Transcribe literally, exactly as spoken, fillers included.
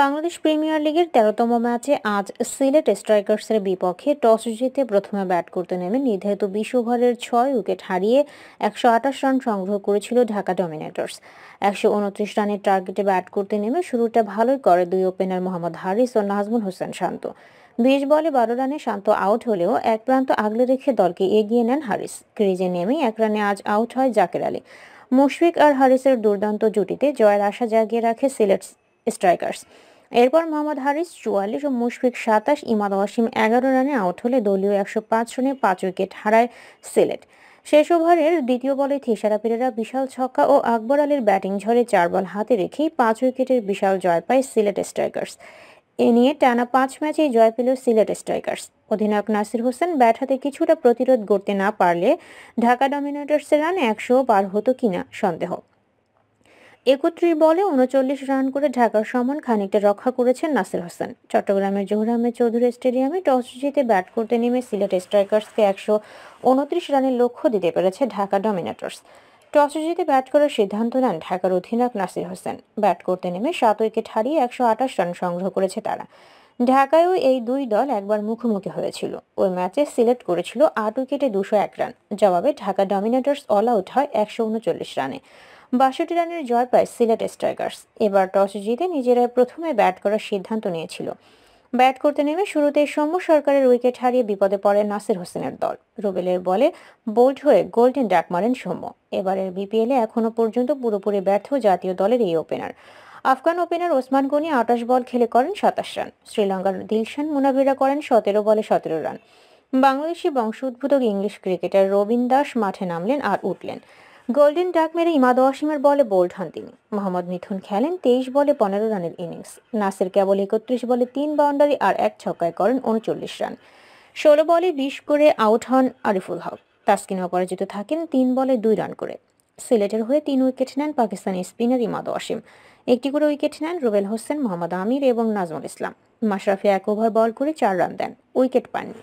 Bangladesh premier লিগের তেরোতম ম্যাচে আজ সিলেট স্ট্রাইকার্সের বিপক্ষে টস জিতে প্রথমে ব্যাট করতে নেমে নির্ধারিত বিশ ওভারের ছয় উইকেট হারিয়ে একশো আটাশ রান সংগ্রহ করেছিল ঢাকা ডোমিনেটর্স। একশো উনত্রিশ রানের টার্গেটে ব্যাট করতে নেমে শুরুটা ভালোই করে দুই ওপেনার মোহাম্মদ হারিস ও নাজমুল হোসেন শান্ত। বিশ বলে বারো রানে শান্ত আউট হলেও এক প্রান্ত আগলে রেখে দলকে এগিয়ে নেন হারিস। ক্রিজে নেমে এক রানে আজ আউট হয় জাকের আলী। মশফিক আর হারিসের দুর্দান্ত জুটিতে জয়ের আশা জাগিয়ে রাখে সিলেট স্ট্রাইকার্স। এরপর মোহাম্মদ হারিস চুয়াল্লিশ ও মুশফিক সাতাশ, ইমাদ ওয়াসিম এগারো রানে আউট হলে দলীয় একশো পাঁচ রানে পাঁচ উইকেট হারায় সিলেট। শেষ ওভারের দ্বিতীয় বলে থিসারা পেরেরা বিশাল ছক্কা ও আকবর আলীর ব্যাটিং ঝড়ে চার বল হাতে রেখেই পাঁচ উইকেটের বিশাল জয় পায় সিলেট স্ট্রাইকার্স। এ নিয়ে টানা পাঁচ ম্যাচেই জয় পেল সিলেট স্ট্রাইকার্স। অধিনায়ক নাসির হোসেন ব্যাট হাতে কিছুটা প্রতিরোধ করতে না পারলে ঢাকা ডমিনেটর্সের রান একশো পার হতো কিনা সন্দেহ। একত্রিশ বলে উনচল্লিশ রান করে ঢাকার সমান খানিকটা রক্ষা করেছেন নাসির হোসেন। চট্টগ্রামের জহুর আহমেদ চৌধুরী স্টেডিয়ামে টস জিতে ব্যাট করতে নেমে সিলেট স্ট্রাইকার্সকে একশো উনত্রিশ রানের লক্ষ্য দিতে পেরেছে ঢাকা ডমিনেটর্স। টস জিতে ব্যাট করার সিদ্ধান্ত নেন ঢাকার অধিনায়ক নাসির হোসেন। ব্যাট করতে নেমে সাত উইকেট হারিয়ে একশো আটাশ রান সংগ্রহ করেছে তারা। ঢাকায়ও এই দুই দল একবার মুখোমুখি হয়েছিল। ওই ম্যাচে সিলেট করেছিল আট উইকেটে দুশো এক রান। জবাবে ঢাকা ডমিনেটর্স অল আউট হয় একশো উনচল্লিশ রানে। বাষট্টি রানের জয় পায় সিলেট স্ট্রাইকার্স। এবার টস জিতে নিজেরাই প্রথমে ব্যাট করার সিদ্ধান্ত নিয়েছিল। ব্যাট করতে নেমে শুরুতে সৌম্য সরকারের উইকেট হারিয়ে বিপদে পড়ে নাসির হোসেনের দল। রোবেলের বলে বোল্ড হয়ে গোল্ডেন ডাক মারেন সৌম্য। এবারের বিপিএলে এখনো পর্যন্ত পুরোপুরি ব্যর্থ জাতীয় দলের এই ওপেনার। আফগান ওপেনার ওসমান গনি আটাশ বল খেলে করেন সাতাশ রান। শ্রীলঙ্কার দিলশান মোনাবিরা করেন সতেরো বলে সতেরো রান। বাংলাদেশি বংশোদ্ভূত ইংলিশ ক্রিকেটার রবীন্দন দাস মাঠে নামলেন আর উঠলেন। গোল্ডেন ডাক মেরে ইমাদ ওয়াসিমের বলে বোল্ড হন তিনি। মোহাম্মদ মিথুন খেলেন তেইশ বলে পনেরো রানের ইনিংস। নাসির কেবল একত্রিশ বলে তিন বাউন্ডারি আর এক ছক্কায় করেন উনচল্লিশ রান। ষোলো বলে বিশ করে আউট হন আরিফুল হক। তাস্কিন অপরাজিত থাকেন তিন বলে দুই রান করে। সিলেটের হয়ে তিন উইকেট নেন পাকিস্তানি স্পিনার ইমাদ ওয়াসিম। একটি করে উইকেট নেন রোবেল হোসেন, মোহাম্মদ আমির এবং নাজমন ইসলাম। মশরাফি এক ওভার বল করে চার রান দেন, উইকেট পাননি।